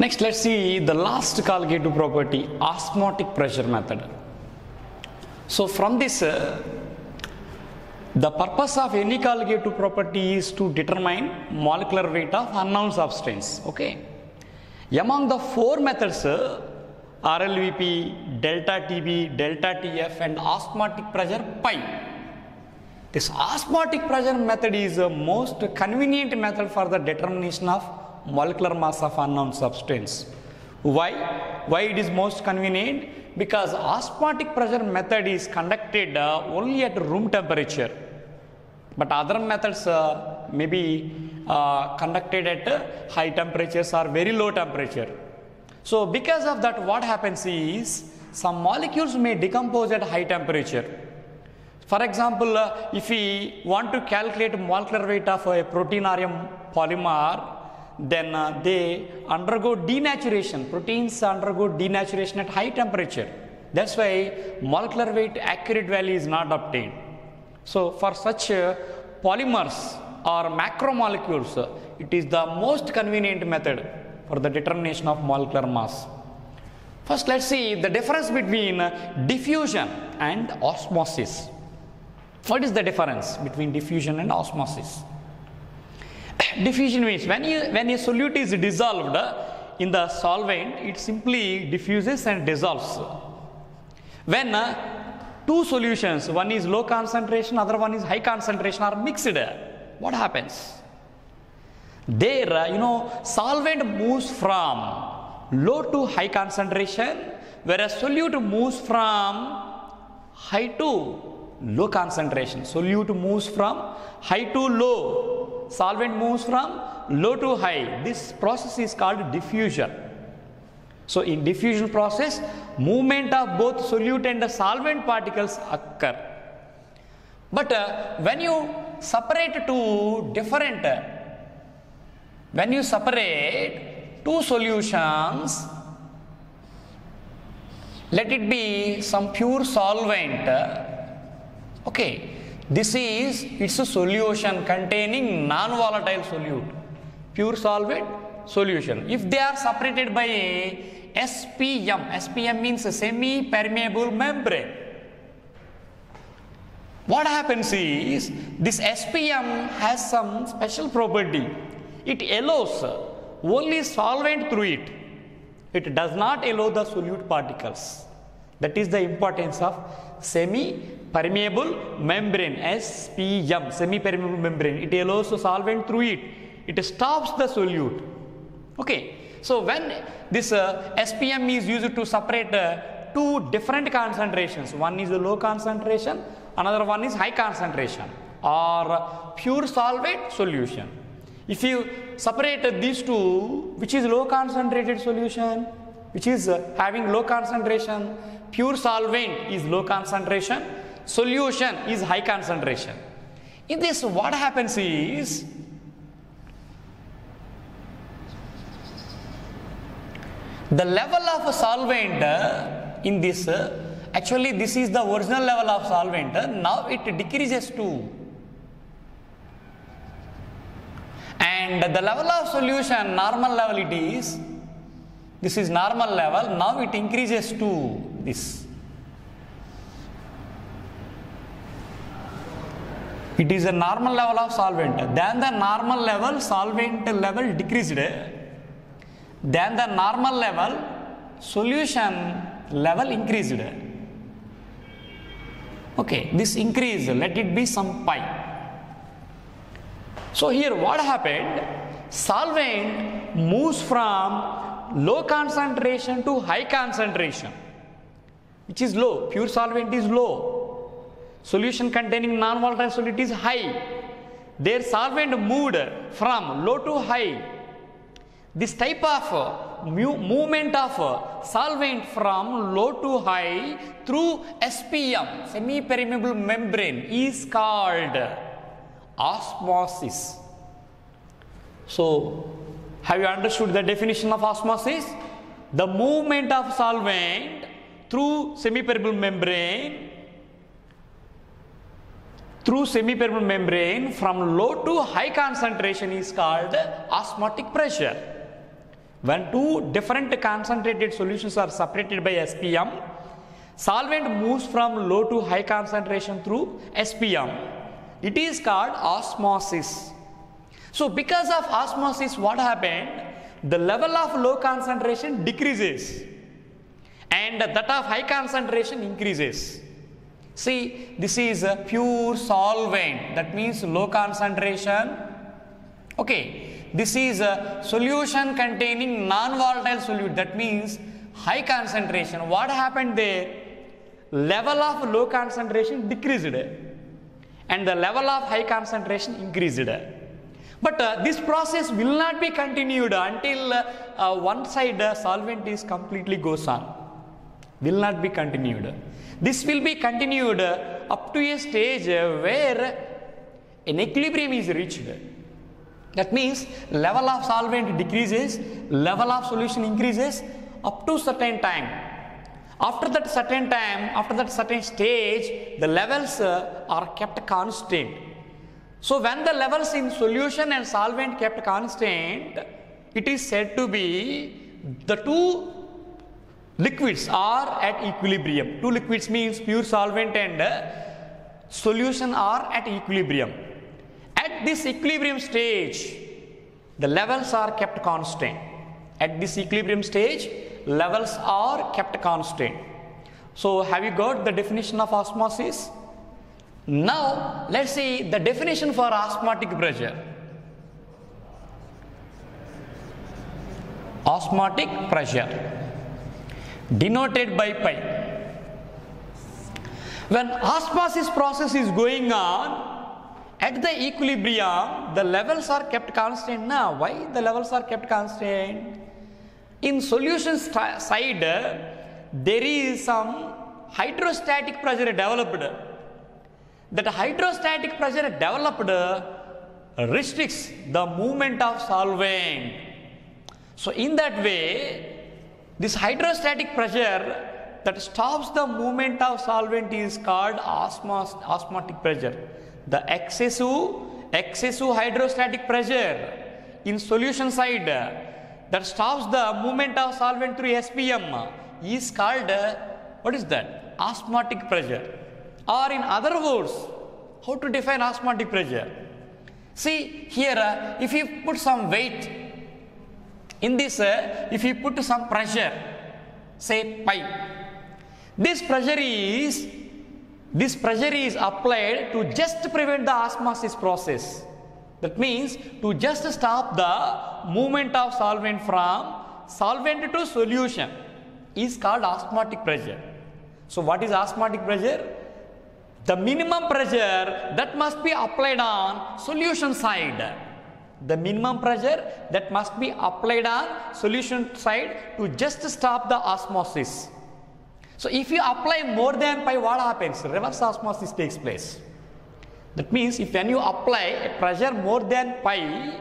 Next, let's see the last colligative property, osmotic pressure method. So from this, the purpose of any colligative property is to determine molecular weight of unknown substance. Okay. Among the four methods, RLVP, delta TB, delta TF, and osmotic pressure pi. This osmotic pressure method is the most convenient method for the determination of molecular mass of unknown substance. Why it is most convenient? Because osmotic pressure method is conducted only at room temperature, but other methods may be conducted at high temperatures or very low temperature. So because of that, what happens is some molecules may decompose at high temperature. For example, if we want to calculate molecular weight of a protein or a polymer, then they undergo denaturation. Proteins undergo denaturation at high temperature. That's why molecular weight accurate value is not obtained. So for such polymers or macromolecules, it is the most convenient method for the determination of molecular mass. First, let's see the difference between diffusion and osmosis. What is the difference between diffusion and osmosis? Diffusion means when a solute is dissolved in the solvent, it simply diffuses and dissolves. When two solutions, one is low concentration, other one is high concentration, are mixed, what happens? There, solvent moves from low to high concentration, whereas solute moves from high to low concentration. Solute moves from high to low. Solvent moves from low to high. This process is called diffusion. So in diffusion process, movement of both solute and the solvent particles occur. But when you separate two solutions, let it be some pure solvent, okay. This is its a solution containing non-volatile solute, pure solvent solution. If they are separated by a SPM, SPM means a semi-permeable membrane. What happens is this SPM has some special property. It allows only solvent through it. It does not allow the solute particles. That is the importance of semi-permeable membrane, SPM, semi-permeable membrane. It allows the solvent through it. It stops the solute. Okay. So when this SPM is used to separate two different concentrations, one is a low concentration, another one is high concentration or pure solvent solution. If you separate these two, which is low concentrated solution, which is having low concentration, pure solvent is low concentration, solution is high concentration. In this, what happens is the level of a solvent in this, actually this is the original level of solvent, now it decreases to, and the level of solution, normal level it is. This is normal level, now it increases to this. It is a normal level of solvent. Then the normal level, solvent level decreased. Then the normal level, solution level increased. Okay, this increase, let it be some pi. So here what happened? Solvent moves from low concentration to high concentration, which is low. Pure solvent is low. Solution containing non-volatile solute is high. Their solvent moved from low to high. This type of movement of solvent from low to high through SPM, semi-permeable membrane, is called osmosis. So, have you understood the definition of osmosis? The movement of solvent through semi-permeable membrane, from low to high concentration is called osmotic pressure. When two different concentrated solutions are separated by SPM, solvent moves from low to high concentration through SPM. It is called osmosis. So because of osmosis, what happened? The level of low concentration decreases and that of high concentration increases. See, this is a pure solvent, that means low concentration. Okay, this is a solution containing non-volatile solute, that means high concentration. What happened there? Level of low concentration decreased and the level of high concentration increased. But this process will not be continued until one side solvent is completely goes on. Will not be continued. This will be continued up to a stage where an equilibrium is reached. That means level of solvent decreases, level of solution increases up to certain time. After that certain time, after that certain stage, the levels are kept constant. So when the levels in solution and solvent kept constant, it is said to be the two liquids are at equilibrium. Two liquids means pure solvent and solution are at equilibrium. At this equilibrium stage, the levels are kept constant. At this equilibrium stage, levels are kept constant. So have you got the definition of osmosis? Now let's see the definition for osmotic pressure. Osmotic pressure denoted by pi. When osmosis process is going on, at the equilibrium the levels are kept constant. Now why the levels are kept constant? In solution side, there is some hydrostatic pressure developed. That hydrostatic pressure developed restricts the movement of solvent. So in that way, this hydrostatic pressure that stops the movement of solvent is called osmotic pressure. The excessive hydrostatic pressure in solution side that stops the movement of solvent through SPM is called, what is that? Osmotic pressure. Or in other words, how to define osmotic pressure? See here, if you put some weight in this, if you put some pressure, say pi, this pressure is applied to just prevent the osmosis process. That means to just stop the movement of solvent from solvent to solution is called osmotic pressure. So what is osmotic pressure? The minimum pressure that must be applied on solution side. The minimum pressure that must be applied on solution side to just stop the osmosis. So if you apply more than pi, what happens? Reverse osmosis takes place. That means if when you apply a pressure more than pi,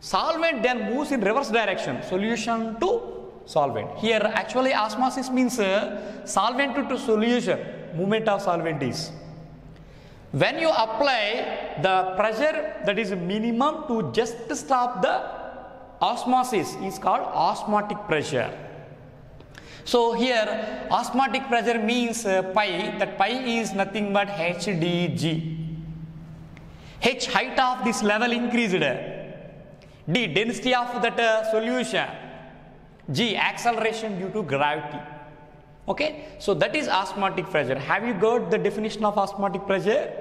solvent then moves in reverse direction, solution to solvent. Here actually osmosis means solvent to solution, movement of solvent is. When you apply the pressure that is minimum to just stop the osmosis is called osmotic pressure. So here osmotic pressure means pi, that pi is nothing but HDG. H, height of this level increased, D, density of that solution, G, acceleration due to gravity. Okay, so that is osmotic pressure. Have you got the definition of osmotic pressure?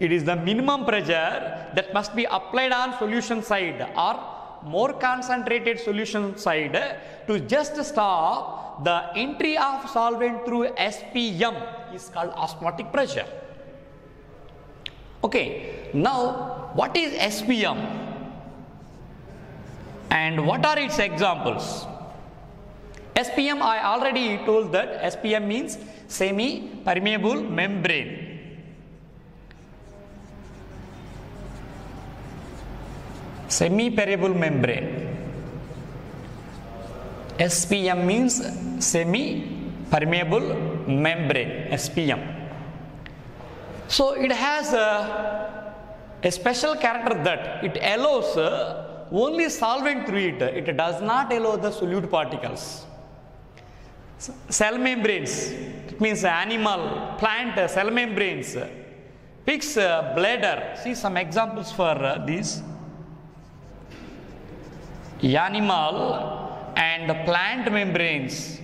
It is the minimum pressure that must be applied on solution side or more concentrated solution side to just stop the entry of solvent through SPM is called osmotic pressure. Okay, now what is SPM and what are its examples? SPM, I already told that SPM means semi-permeable membrane. Semi-permeable membrane. SPM means semi-permeable membrane, SPM. So it has a special character that it allows only solvent through it, it does not allow the solute particles. Cell membranes, it means animal, plant, cell membranes, pig's bladder. See some examples for these. Animal and plant membranes,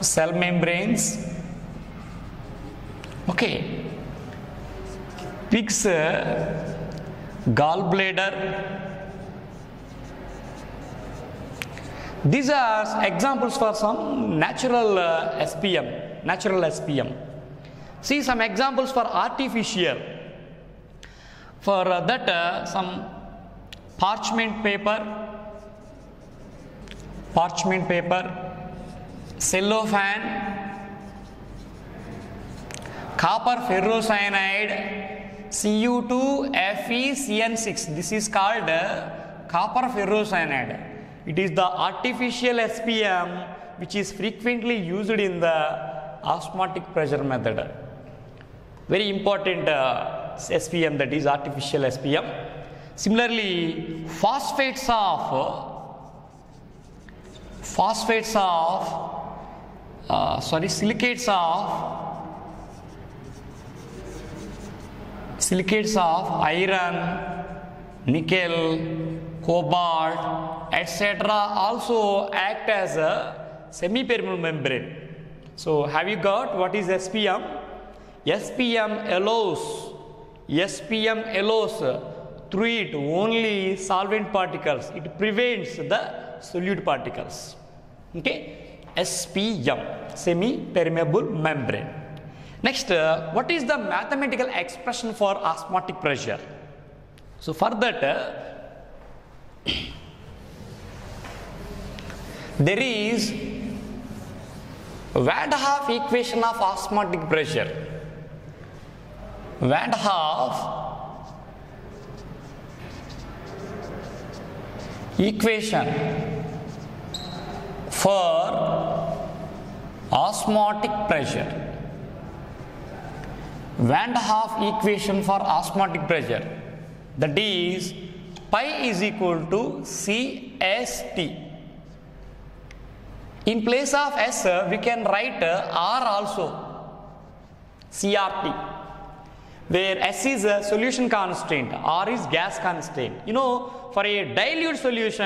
cell membranes, okay, pig's gallbladder. These are examples for some natural SPM, natural SPM. See some examples for artificial. For that some parchment paper, cellophane, copper ferrocyanide, Cu2FeCN6. This is called copper ferrocyanide. It is the artificial SPM which is frequently used in the osmotic pressure method. Very important SPM, that is artificial SPM. Similarly, silicates of iron, nickel, cobalt, etc. also act as a semi-permeable membrane. So, have you got what is SPM? SPM allows through it only solvent particles. It prevents the solute particles. Okay, SPM, semi-permeable membrane. Next, what is the mathematical expression for osmotic pressure? So, for that, there is Van't Hoff equation of osmotic pressure. Van't Hoff equation for osmotic pressure. Van't Hoff equation for osmotic pressure. That is pi is equal to CST. In place of S, we can write R also, CRT, where S is a solution constant, R is gas constant. You know, for a dilute solution,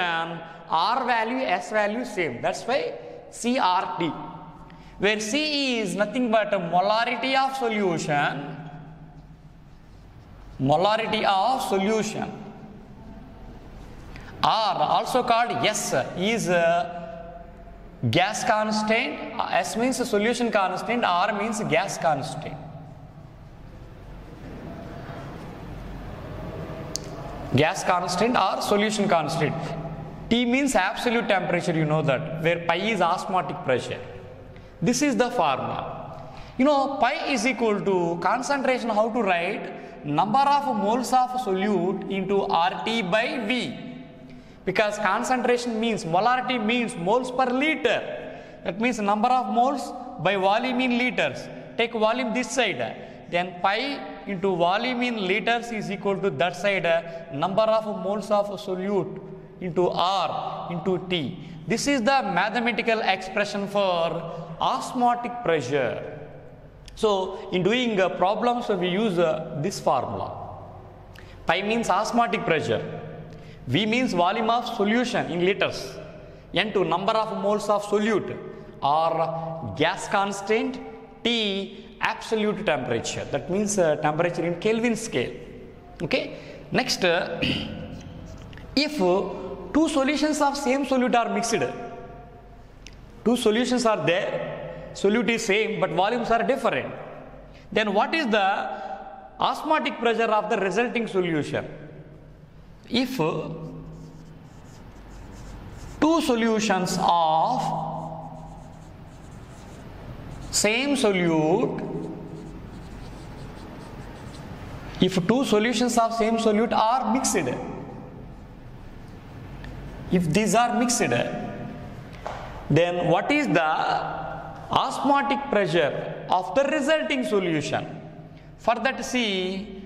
R value, S value same. That's why CRT, where C is nothing but a molarity of solution, R, also called S, is gas constant. S means solution constant, R means gas constant. Gas constant or solution constant. T means absolute temperature, you know that, where pi is osmotic pressure. This is the formula. You know, pi is equal to concentration, how to write? Number of moles of solute into RT by V. Because concentration means, molarity means moles per liter. That means number of moles by volume in liters. Take volume this side. Then pi into volume in liters is equal to that side. Number of moles of solute into R into T. This is the mathematical expression for osmotic pressure. So, in doing problems, we use this formula. Pi means osmotic pressure. V means volume of solution in liters, N to number of moles of solute, R gas constant, T absolute temperature, that means temperature in Kelvin scale. Okay. Next, if two solutions of same solute are mixed, two solutions are there, solute is same but volumes are different, then what is the osmotic pressure of the resulting solution? If two solutions of same solute, are mixed, if these are mixed, then what is the osmotic pressure of the resulting solution? For that, see,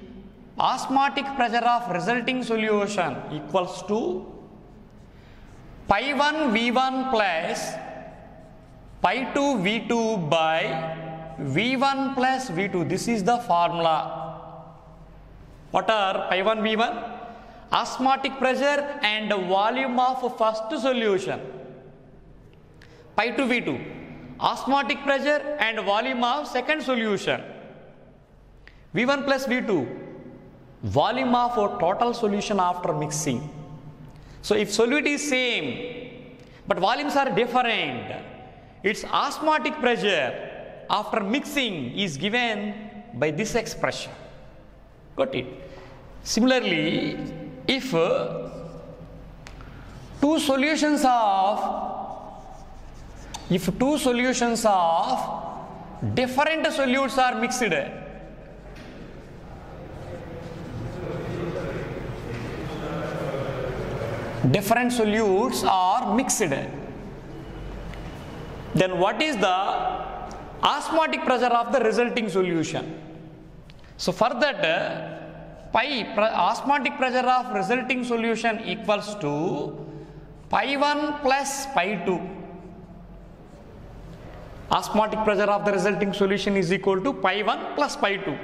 Osmotic pressure of resulting solution equals to pi1 V1 plus pi2 V2 by V1 plus V2. This is the formula. What are pi1 V1? Osmotic pressure and volume of first solution. Pi2 V2. Osmotic pressure and volume of second solution. V1 plus V2. Volume of our total solution after mixing. So if solute is same but volumes are different, its osmotic pressure after mixing is given by this expression. Got it? Similarly, if two solutions of different solutes are mixed, then what is the osmotic pressure of the resulting solution? So for that, osmotic pressure of resulting solution equals to pi1 plus pi2. Osmotic pressure of the resulting solution is equal to pi1 plus pi2.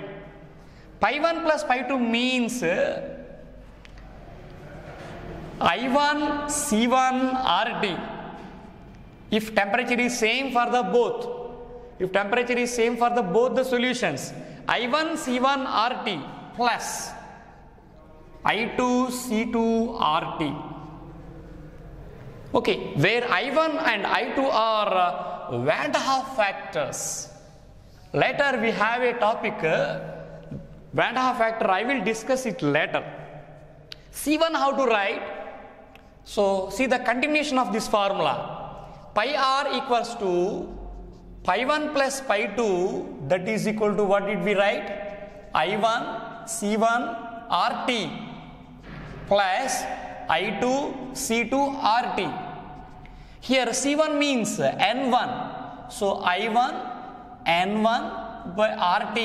Pi1 plus pi2 means I1 C1 RT. If temperature is same for the both, the solutions, I1 C1 RT plus I2 C2 RT. Okay, where I1 and I2 are Van't Hoff factors. Later we have a topic, Van't Hoff factor, I will discuss it later. C1 how to write? So see the continuation of this formula. Pi R equals to pi1 plus pi2, that is equal to what did we write? I1 C1 RT plus I2 C2 RT. Here C1 means N1. So I1 N1 by RT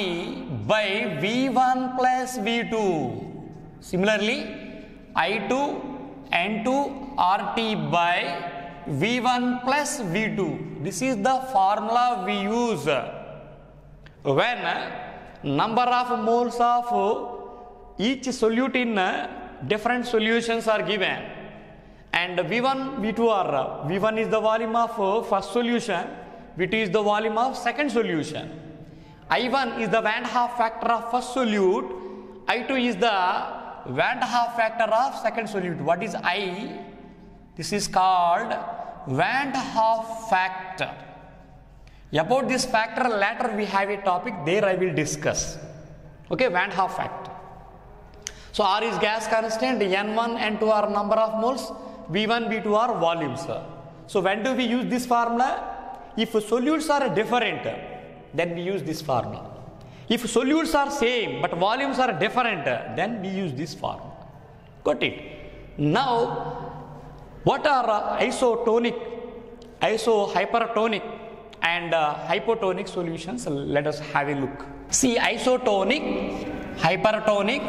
by V1 plus V2. Similarly, I2 N2 RT by V1 plus V2. This is the formula we use when number of moles of each solute in different solutions are given, and V1, V2 are, V1 is the volume of first solution, V2 is the volume of second solution. I1 is the Van't Hoff factor of first solute, I2 is the Van't Hoff factor of second solute. What is I? This is called Van't Hoff factor. About this factor later we have a topic, there I will discuss. Okay, Van't Hoff factor. So R is gas constant, N1, N2 are number of moles, V1, V2 are volumes. So when do we use this formula? If solutes are different, then we use this formula. If solutes are same but volumes are different, then we use this formula. Got it? Now, what are isotonic, isohypertonic and hypotonic solutions? Let us have a look. See, isotonic, hypertonic,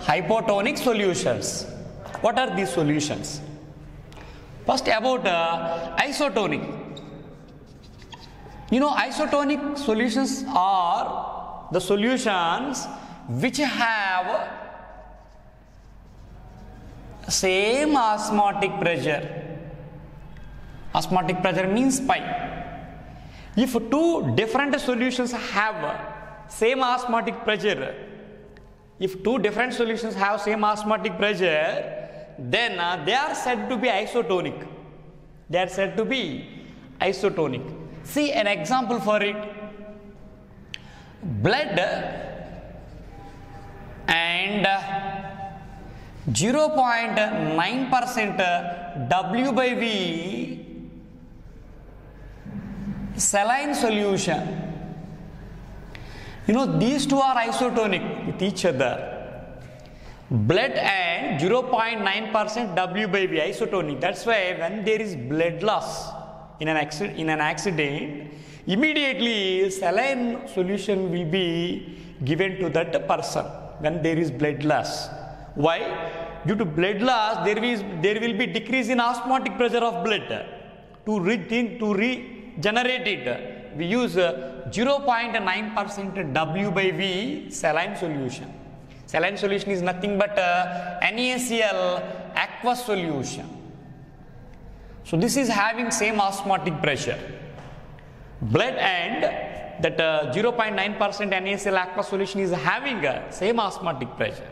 hypotonic solutions. What are these solutions? First about isotonic. You know, isotonic solutions are the solutions which have same osmotic pressure. Osmotic pressure means pi. If two different solutions have same osmotic pressure, then they are said to be isotonic. See an example for it. Blood and 0.9% W by V saline solution. You know, these two are isotonic with each other. Blood and 0.9% W by V, isotonic. That's why when there is blood loss in an accident, immediately saline solution will be given to that person. when there is blood loss. Why? Due to blood loss, there will be decrease in osmotic pressure of blood. To regenerate it, we use 0.9% W by V saline solution. Saline solution is nothing but NaCl aqueous solution. So this is having same osmotic pressure. Blood and that 0.9% NaCl aqueous solution is having same osmotic pressure.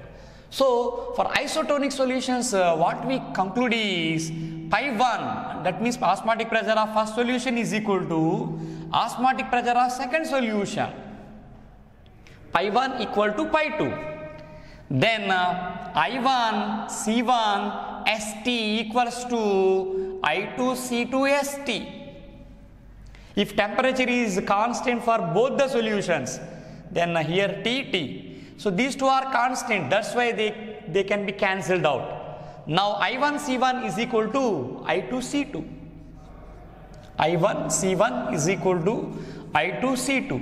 So for isotonic solutions, what we conclude is pi 1, that means osmotic pressure of first solution is equal to osmotic pressure of second solution. Pi 1 equal to pi 2. Then I1 C1 ST equals to I2 C2 ST. If temperature is constant for both the solutions, then here TT. So these two are constant, that's why they can be cancelled out. Now I1 C1 is equal to I2 C2. I1 C1 is equal to I2 C2.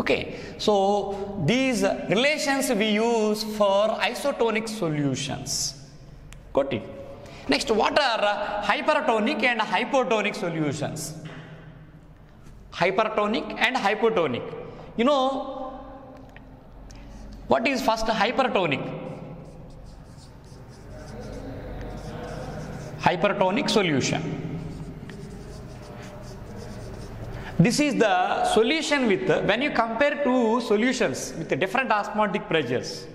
Okay, so these relations we use for isotonic solutions. Got it? Next, what are hypertonic and hypotonic solutions? Hypertonic and hypotonic. You know, what is first hypertonic? Hypertonic solution. This is the solution with, when you compare two solutions with different osmotic pressures,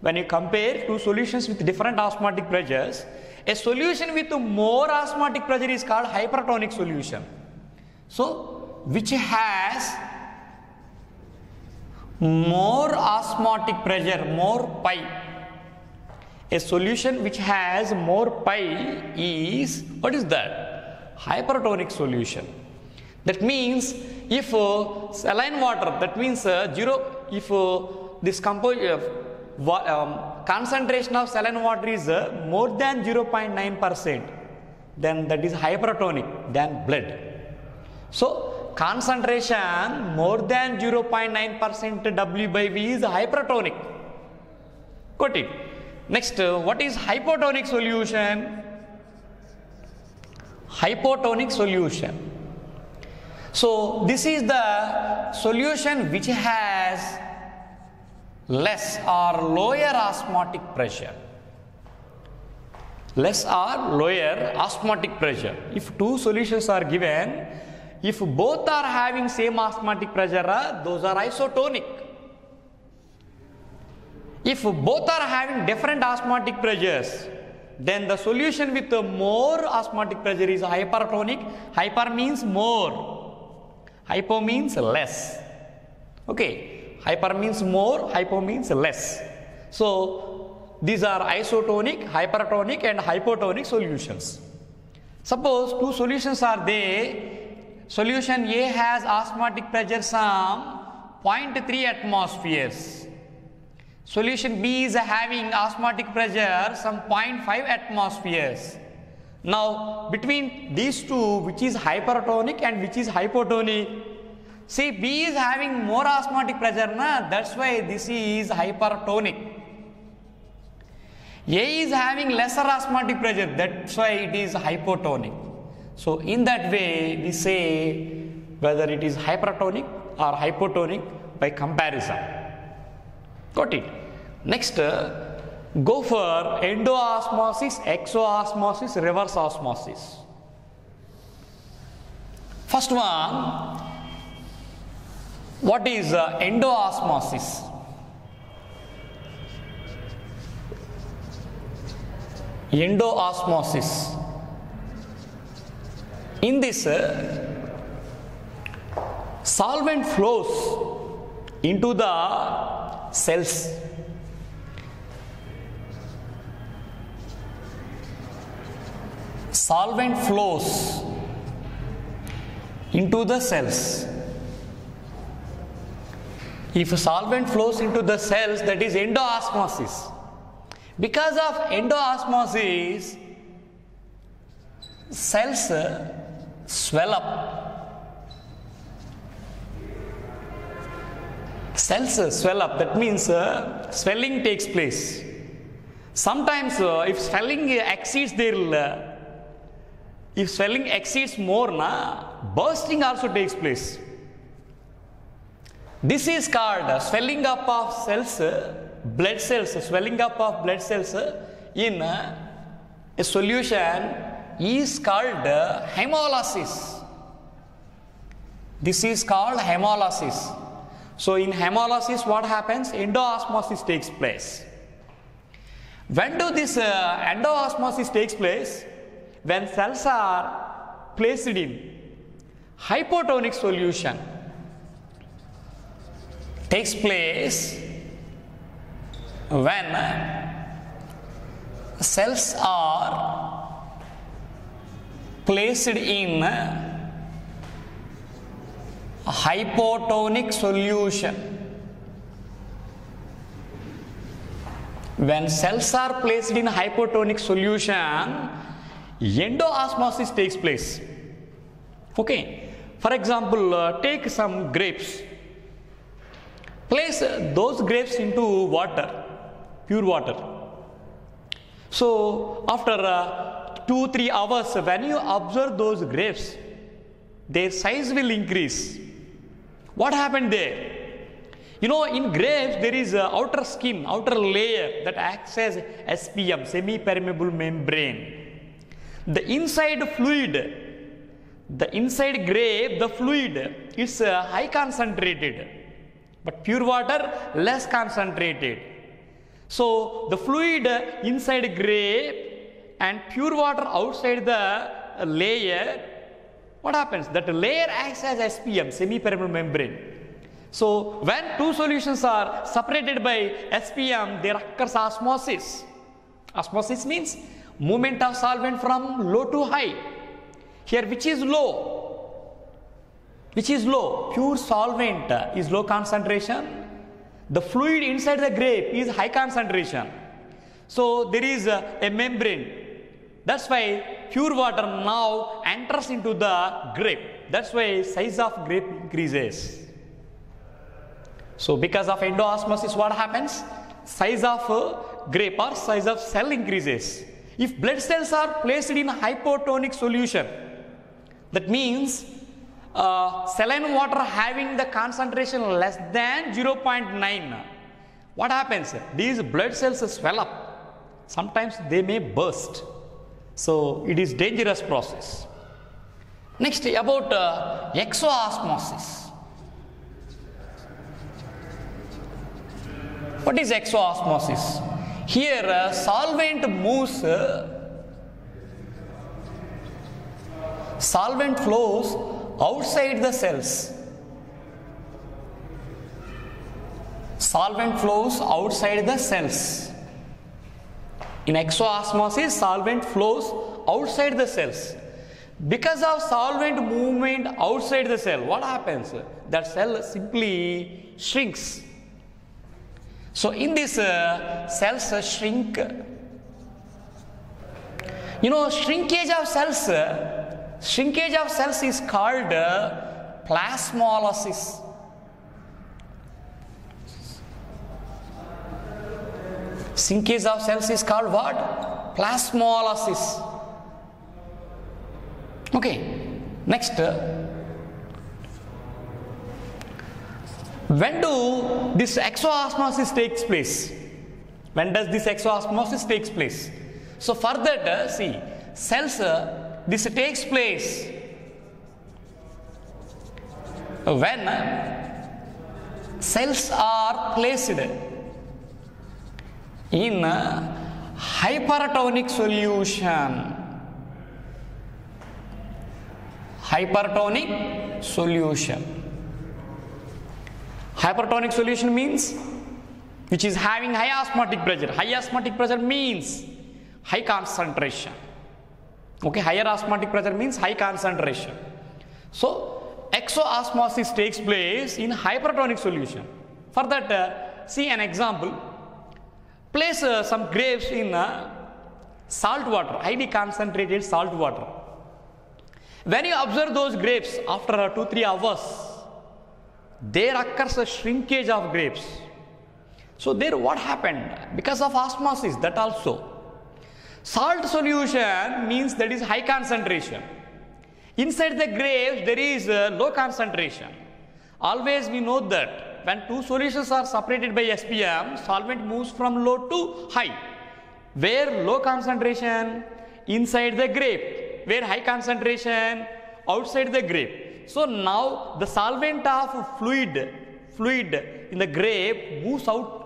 when you compare two solutions with different osmotic pressures, a solution with more osmotic pressure is called hypertonic solution. So, which has more osmotic pressure, more pi. A solution which has more pi is, what is that? Hypertonic solution. That means if saline water, that means concentration of saline water is more than 0.9%, then that is hypertonic than blood. So concentration more than 0.9% W by V is hypertonic. Got it? Next, what is hypotonic solution? Hypotonic solution. So this is the solution which has less or lower osmotic pressure. Less or lower osmotic pressure. If two solutions are given, if both are having same osmotic pressure, those are isotonic. If both are having different osmotic pressures, then the solution with more osmotic pressure is hypertonic. Hyper means more. Hypo means less. Okay, hyper means more, hypo means less. So these are isotonic, hypertonic and hypotonic solutions. Suppose two solutions are there. Solution A has osmotic pressure some 0.3 atmospheres. Solution B is having osmotic pressure some 0.5 atmospheres. Now, between these two, which is hypertonic and which is hypotonic? See, B is having more osmotic pressure, na? That's why this is hypertonic. A is having lesser osmotic pressure, that's why it is hypotonic. So, in that way, we say whether it is hypertonic or hypotonic by comparison. Got it? Next, go for endoosmosis, exoosmosis, reverse osmosis. First one, what is endoosmosis? Endoosmosis. In this, solvent flows into the cells. Solvent flows into the cells. If solvent flows into the cells, that is endoosmosis. Because of endoosmosis, cells swell up. cells swell up, that means swelling takes place. Sometimes if swelling exceeds their if swelling exceeds more, bursting also takes place. This is called swelling up of cells, blood cells. Swelling up of blood cells in a solution is called hemolysis. This is called hemolysis. So in hemolysis, what happens? Endoosmosis takes place. When do this endoosmosis takes place? When cells are placed in hypotonic solution, takes place when cells are placed in hypotonic solution. When cells are placed in hypotonic solution, endoosmosis takes place. Okay, for example, take some grapes, place those grapes into water, pure water. So after 2-3 hours, when you observe those grapes, their size will increase. What happened there? You know, in grapes there is an outer skin, outer layer that acts as SPM, semi-permeable membrane. The inside fluid, the inside grape, the fluid is high concentrated, but pure water less concentrated. So the fluid inside grape and pure water outside the layer, what happens? That layer acts as SPM, semi-permeable membrane. So when two solutions are separated by SPM, there occurs osmosis. Osmosis means movement of solvent from low to high. Here, which is low? Which is low? Pure solvent is low concentration. The fluid inside the grape is high concentration. So there is a membrane. That's why pure water now enters into the grape. That's why size of grape increases. So because of endoosmosis, what happens? Size of grape or size of cell increases. If blood cells are placed in hypotonic solution, that means saline water having the concentration less than 0.9, what happens? These blood cells swell up. Sometimes they may burst. So it is dangerous process. Next, about exoosmosis. What is exoosmosis? Here solvent flows outside the cells. Solvent flows outside the cells. In exoosmosis, solvent flows outside the cells. Because of solvent movement outside the cell, what happens? That cell simply shrinks. So in this cells shrink. You know, shrinkage of cells is called plasmolysis. Shrinkage of cells is called what? Plasmolysis. Okay, next. When do this exoosmosis takes place? When does this exoosmosis takes place? So for that, see, cells, this takes place when cells are placed in hypertonic solution. Hypertonic solution. Hypertonic solution means which is having high osmotic pressure. High osmotic pressure means high concentration. Okay, higher osmotic pressure means high concentration. So exoosmosis takes place in hypertonic solution. For that, see an example. Place some grapes in salt water, highly concentrated salt water. When you observe those grapes after 2-3 hours, there occurs a shrinkage of grapes. So there what happened? Because of osmosis, that also. Salt solution means that is high concentration. Inside the grapes, there is low concentration. Always we know that when two solutions are separated by SPM, solvent moves from low to high. Where low concentration? Inside the grape. Where high concentration? Outside the grape. So now the solvent of fluid in the grape moves out.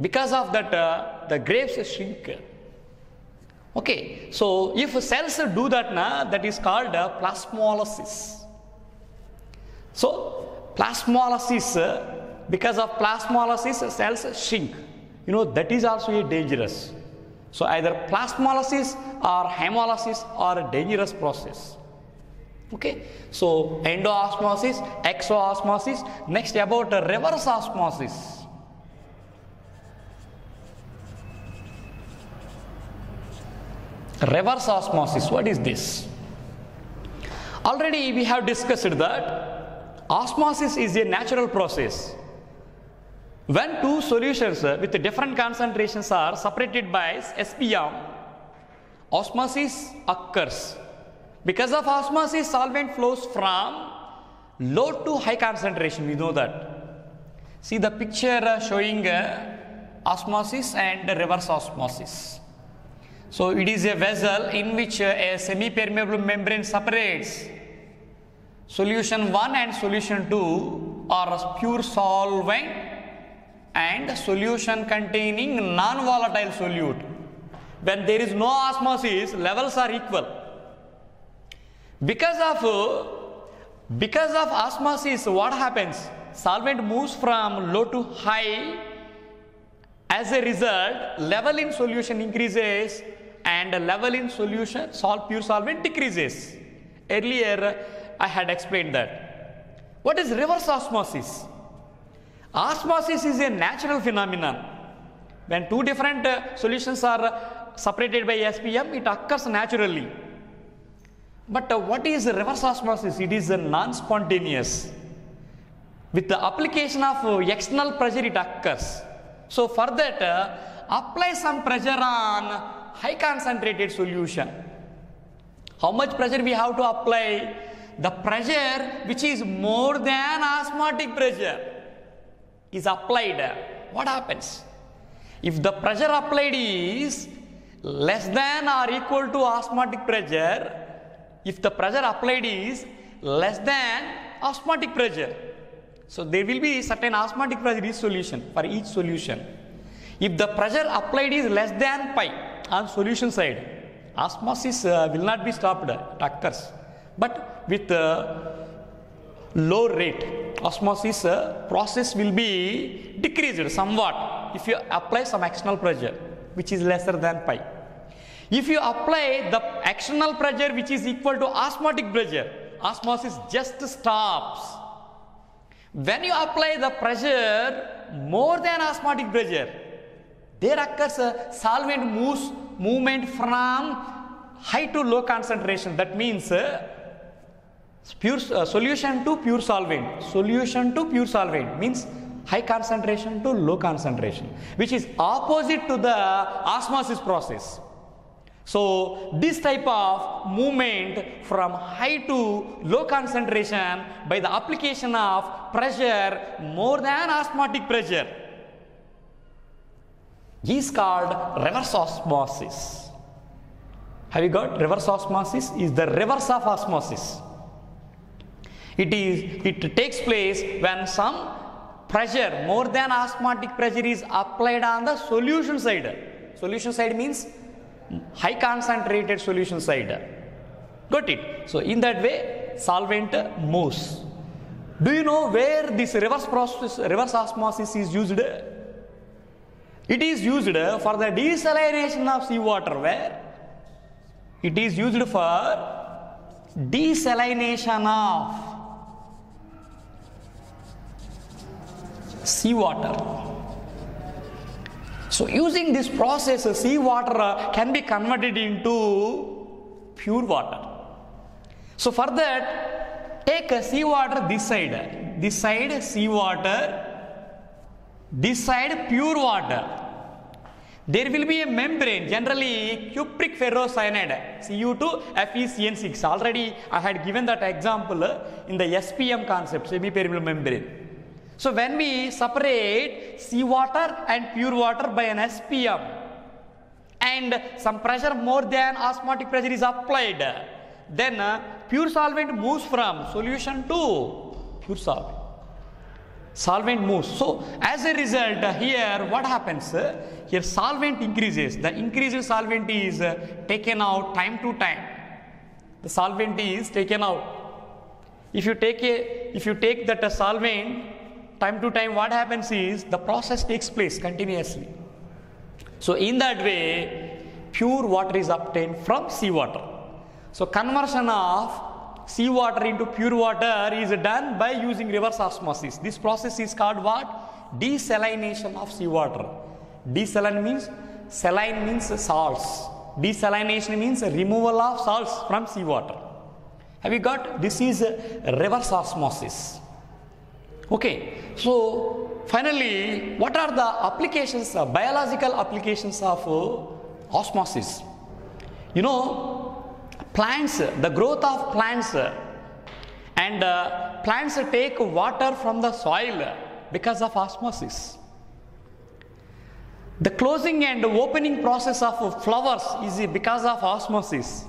Because of that, the grapes shrink. Okay, so if cells do that, that is called plasmolysis. So plasmolysis, because of plasmolysis, cells shrink. You know, that is also a dangerous. So either plasmolysis or hemolysis are a dangerous process. Okay, so endoosmosis, exoosmosis. Next about reverse osmosis. Reverse osmosis, what is this? Already we have discussed that osmosis is a natural process. When two solutions with different concentrations are separated by SPM, osmosis occurs. Because of osmosis, solvent flows from low to high concentration, we know that. See the picture showing osmosis and reverse osmosis. So it is a vessel in which a semi-permeable membrane separates solution 1 and solution 2 are pure solvent and solution containing non-volatile solute. When there is no osmosis, levels are equal. Because of osmosis, what happens? Solvent moves from low to high. As a result, level in solution increases and level in solution pure solvent decreases. Earlier I had explained that. What is reverse osmosis? Osmosis is a natural phenomenon. When two different solutions are separated by SPM, it occurs naturally. But what is reverse osmosis? It is non-spontaneous. With the application of external pressure, it occurs. So for that, apply some pressure on high concentrated solution. How much pressure we have to apply? The pressure which is more than osmotic pressure is applied. What happens? If the pressure applied is less than or equal to osmotic pressure, if the pressure applied is less than osmotic pressure, so there will be certain osmotic pressure for each solution. If the pressure applied is less than pi on solution side, osmosis will not be stopped, it occurs. But with low rate, osmosis process will be decreased somewhat if you apply some external pressure which is lesser than pi. If you apply the external pressure which is equal to osmotic pressure, osmosis just stops. When you apply the pressure more than osmotic pressure, there occurs a solvent movement from high to low concentration. That means solution to pure solvent. Solution to pure solvent means high concentration to low concentration, which is opposite to the osmosis process. So this type of movement from high to low concentration by the application of pressure more than osmotic pressure is called reverse osmosis. Have you got? Reverse osmosis is the reverse of osmosis. It takes place when some pressure more than osmotic pressure is applied on the solution side. Solution side means high concentrated solution side. Got it? So in that way solvent moves. Do you know where this reverse osmosis is used? It is used for the desalination of seawater. Where? It is used for desalination of seawater. So using this process, sea water can be converted into pure water. So for that, take sea water this side, this side sea water, this side pure water. There will be a membrane, generally cupric ferrocyanide, Cu2FeCN6. Already I had given that example in the SPM concept, semi-permeable membrane. So when we separate seawater and pure water by an SPM and some pressure more than osmotic pressure is applied, then pure solvent moves from solution to pure solvent. Solvent moves. So as a result, here what happens? Here solvent increases. The increase in solvent is taken out time to time. The solvent is taken out. If you take that solvent time to time, what happens is the process takes place continuously. So in that way, pure water is obtained from seawater. So conversion of seawater into pure water is done by using reverse osmosis. This process is called what? Desalination of seawater. Desaline means, saline means salts. Desalination means removal of salts from seawater. Have you got? This is reverse osmosis. Okay. So finally, what are the applications, biological applications of osmosis? You know, plants, the growth of plants, and plants take water from the soil because of osmosis. The closing and opening process of flowers is because of osmosis.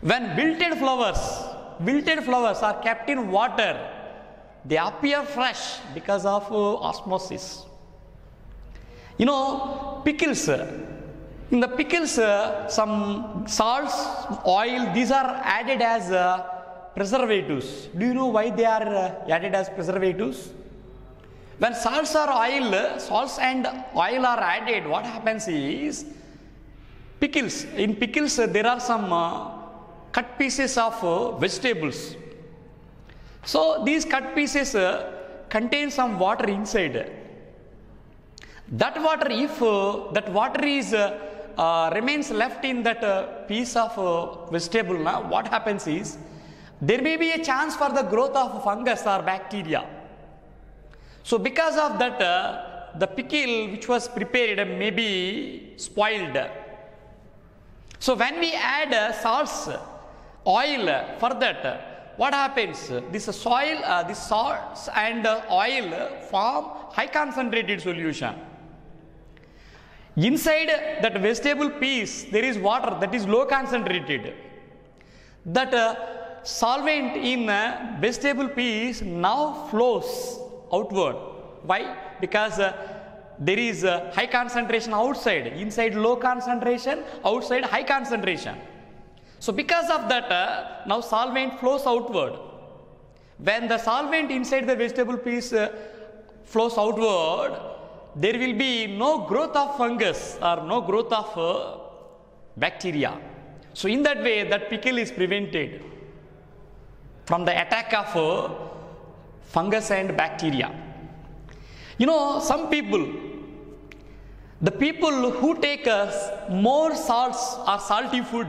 When wilted flowers are kept in water, they appear fresh because of osmosis. You know, pickles. In the pickles, some salts, oil, these are added as preservatives. Do you know why they are added as preservatives? When salts and oil are added, what happens is, in pickles there are some cut pieces of vegetables. So these cut pieces contain some water inside. That water, if that water is remains left in that piece of vegetable, what happens is there may be a chance for the growth of fungus or bacteria. So because of that, the pickle which was prepared may be spoiled. So when we add salts, oil for that, what happens? This soil, this salts and oil form high concentrated solution. Inside that vegetable piece, there is water that is low concentrated. That solvent in vegetable piece now flows outward. Why? Because there is high concentration outside. Inside low concentration, outside high concentration. So because of that, now solvent flows outward. When the solvent inside the vegetable piece flows outward, there will be no growth of fungus or no growth of bacteria. So in that way, that pickle is prevented from the attack of fungus and bacteria. You know, some people, the people who take more salts or salty food,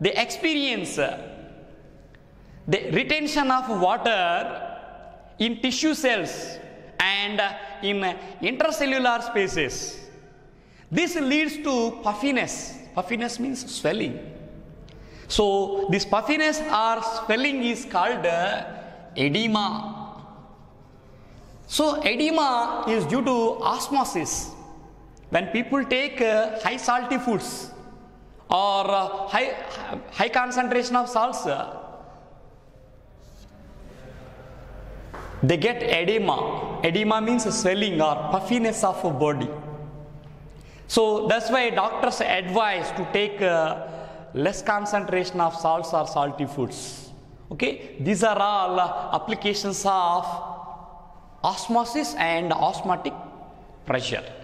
they experience the retention of water in tissue cells and in intercellular spaces. This leads to puffiness. Puffiness means swelling. So this puffiness or swelling is called edema. So edema is due to osmosis. When people take high salty foods or high concentration of salts, they get edema. Edema means swelling or puffiness of a body. So that's why doctors advise to take less concentration of salts or salty foods. Okay, these are all applications of osmosis and osmotic pressure.